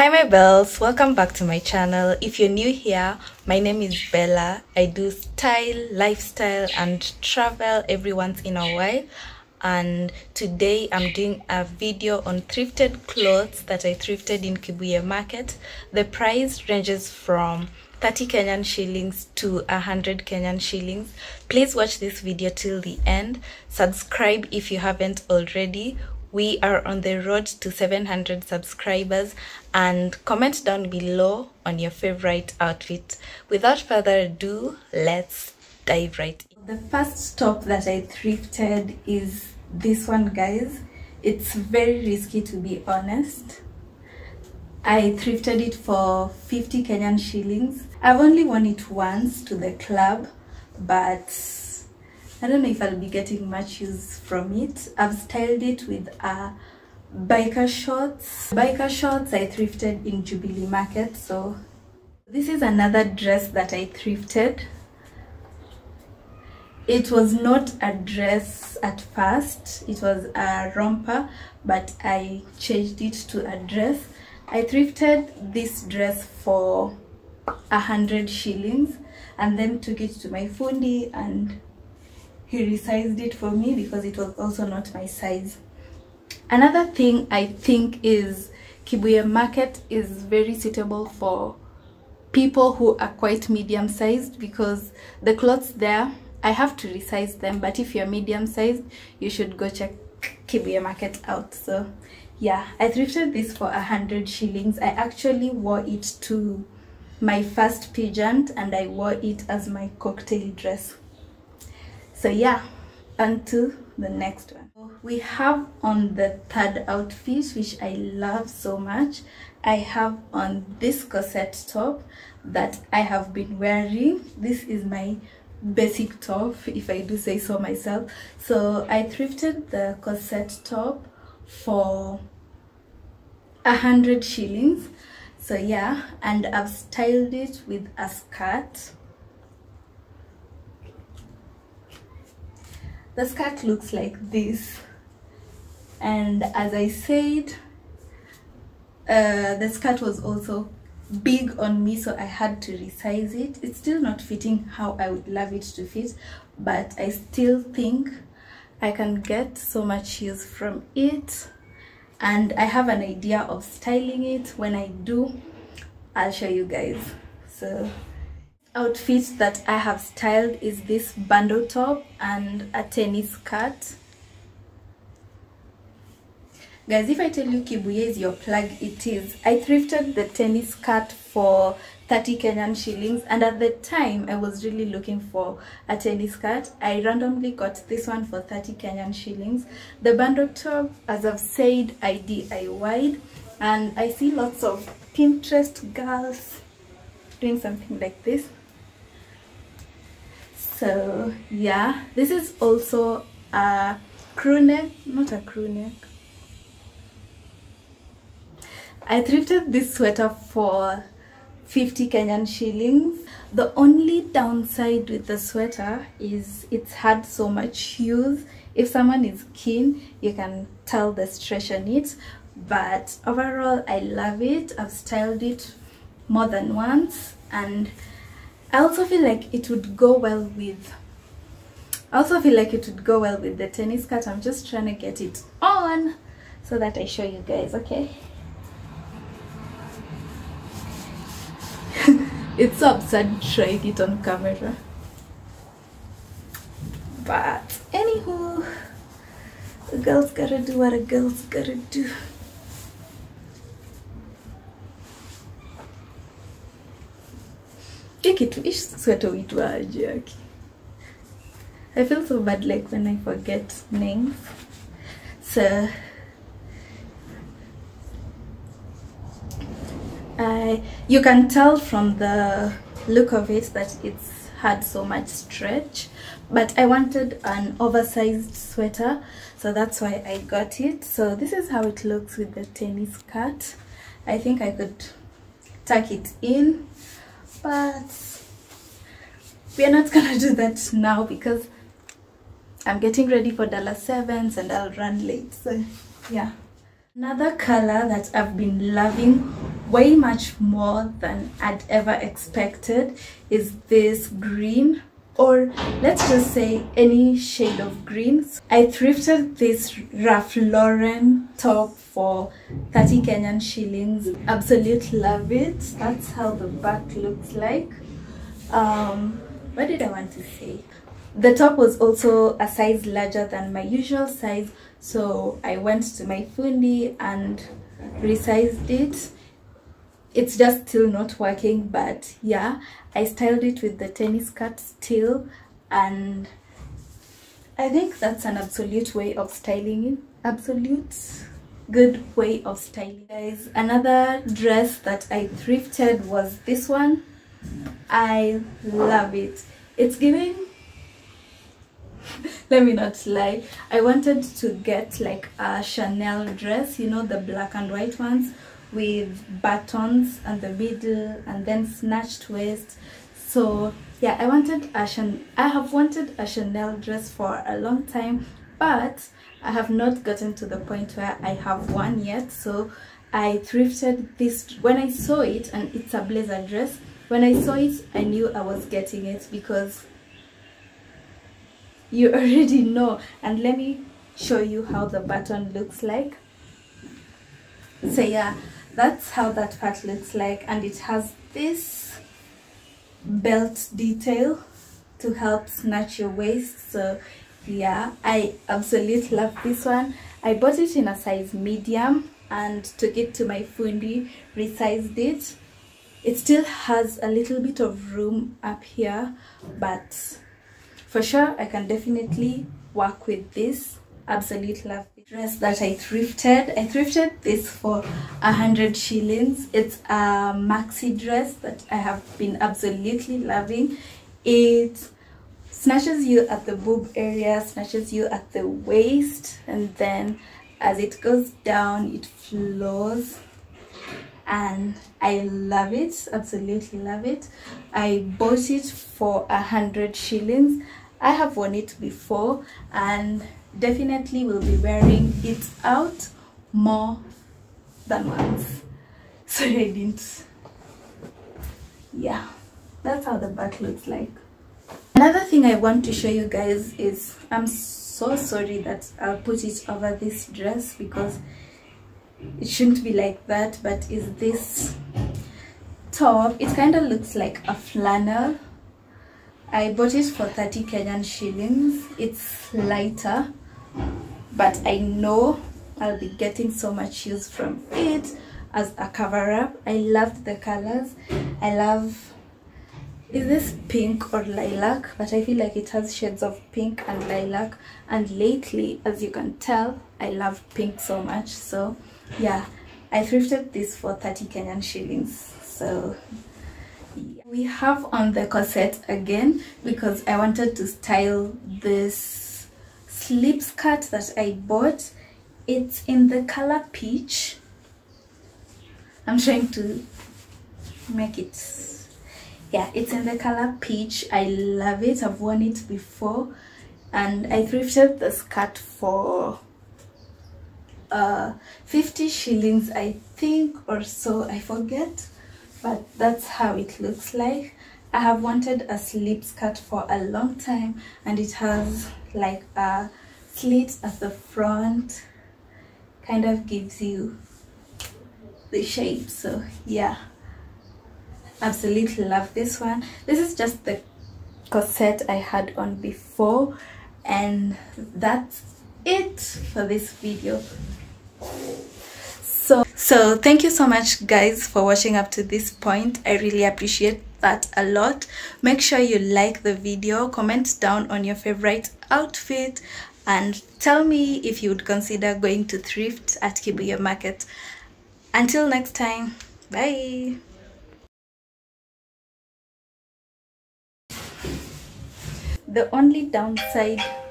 Hi my bells, welcome back to my channel. If you're new here, my name is Bella. I do style, lifestyle and travel every once in a while, and today I'm doing a video on thrifted clothes that I thrifted in Kibuye market. The price ranges from 30 Kenyan shillings to 100 Kenyan shillings. Please watch this video till the end. Subscribe if you haven't already. We are on the road to 700 subscribers, and comment down below on your favorite outfit. Without further ado, let's dive right in. The first top that I thrifted is this one, guys. It's very risky, to be honest. I thrifted it for 50 Kenyan shillings. I've only worn it once to the club, but I don't know if I'll be getting much use from it. I've styled it with biker shorts. Biker shorts I thrifted in Jubilee Market. So this is another dress that I thrifted. It was not a dress at first. It was a romper, but I changed it to a dress. I thrifted this dress for 100 shillings and then took it to my fundi and he resized it for me because it was also not my size. Another thing I think is Kibuye market is very suitable for people who are quite medium sized, because the clothes there, I have to resize them, but if you're medium sized, you should go check Kibuye market out. So yeah, I thrifted this for 100 shillings. I actually wore it to my first pageant and I wore it as my cocktail dress. So yeah, on to the next one. We have on the third outfit, which I love so much. I have on this corset top that I have been wearing. This is my basic top, if I do say so myself. So I thrifted the corset top for 100 shillings. So yeah, and I've styled it with a skirt. The skirt looks like this, and as I said, the skirt was also big on me, so I had to resize it. It's still not fitting how I would love it to fit, but I still think I can get so much use from it, and I have an idea of styling it. When I do, I'll show you guys. So outfit that I have styled is this bundle top and a tennis skirt. Guys, if I tell you Kibuye is your plug, it is. I thrifted the tennis skirt for 30 Kenyan shillings, and at the time I was really looking for a tennis skirt. I randomly got this one for 30 Kenyan shillings. The bundle top, as I've said, I DIY'd, and I see lots of Pinterest girls doing something like this. So yeah, this is also a crew neck, not a crew neck. I thrifted this sweater for 50 Kenyan shillings. The only downside with the sweater is it's had so much use. If someone is keen, you can tell the stretch on it, but overall I love it. I've styled it more than once, and I also feel like it would go well with the tennis skirt. I'm just trying to get it on so that I show you guys, okay? It's so absurd trying it on camera, but anywho, a girl's gotta do what a girl's gotta do. I feel so bad like when I forget names. So you can tell from the look of it that it's had so much stretch, but I wanted an oversized sweater, so that's why I got it. So this is how it looks with the tennis skirt. I think I could tuck it in, but we are not gonna do that now because I'm getting ready for $7 and I'll run late. So yeah, Another color that I've been loving way much more than I'd ever expected is this green, or let's just say any shade of green. I thrifted this Ralph Lauren top for 30 Kenyan shillings. Absolutely love it. That's how the back looks like. What did I want to say? The top was also a size larger than my usual size, so I went to my fundi and resized it. It's just still not working, but yeah, I styled it with the tennis skirt still, and I think that's an absolute way of styling it. Absolute good way of styling, guys. Another dress that I thrifted was this one. I love it. It's giving, let me not lie, I wanted to get like a Chanel dress, you know, the black and white ones with buttons and the middle and then snatched waist. So yeah, I have wanted a Chanel dress for a long time, but I have not gotten to the point where I have one yet. So I thrifted this when I saw it, and it's a blazer dress. When I saw it, I knew I was getting it because you already know. And let me show you how the button looks like. So yeah, that's how that part looks like, and it has this belt detail to help snatch your waist. So yeah, I absolutely love this one. I bought it in a size medium and took it to my fundi, resized it. It still has a little bit of room up here, but for sure I can definitely work with this. Absolutely love the dress that I thrifted. I thrifted this for 100 shillings. It's a maxi dress that I have been absolutely loving. It snatches you at the boob area, snatches you at the waist, and then as it goes down it flows, and I love it. Absolutely love it. I bought it for 100 shillings. I have worn it before and definitely will be wearing it out more than once. Sorry I didn't. Yeah, that's how the back looks like. Another thing I want to show you guys is, I'm so sorry that I'll put it over this dress because it shouldn't be like that, but is this top. It kind of looks like a flannel. I bought it for 30 Kenyan shillings. It's lighter, but I know I'll be getting so much use from it as a cover-up. I loved the colors. I love, is this pink or lilac? But I feel like it has shades of pink and lilac. And lately, as you can tell, I love pink so much. So yeah, I thrifted this for 30 Kenyan shillings. So we have on the corset again because I wanted to style this slip skirt that I bought. It's in the color peach. I'm trying to make it, yeah, it's in the color peach. I love it. I've worn it before, and I thrifted the skirt for 50 shillings I think, or so, I forget. But that's how it looks like. I have wanted a slip skirt for a long time, and it has like a slit at the front, kind of gives you the shape. So yeah, absolutely love this one. This is just the corset I had on before, and that's it for this video. So thank you so much guys for watching up to this point. I really appreciate that a lot. Make sure you like the video, comment down on your favorite outfit, and tell me if you would consider going to thrift at Kibuye Market. Until next time, bye. The only downside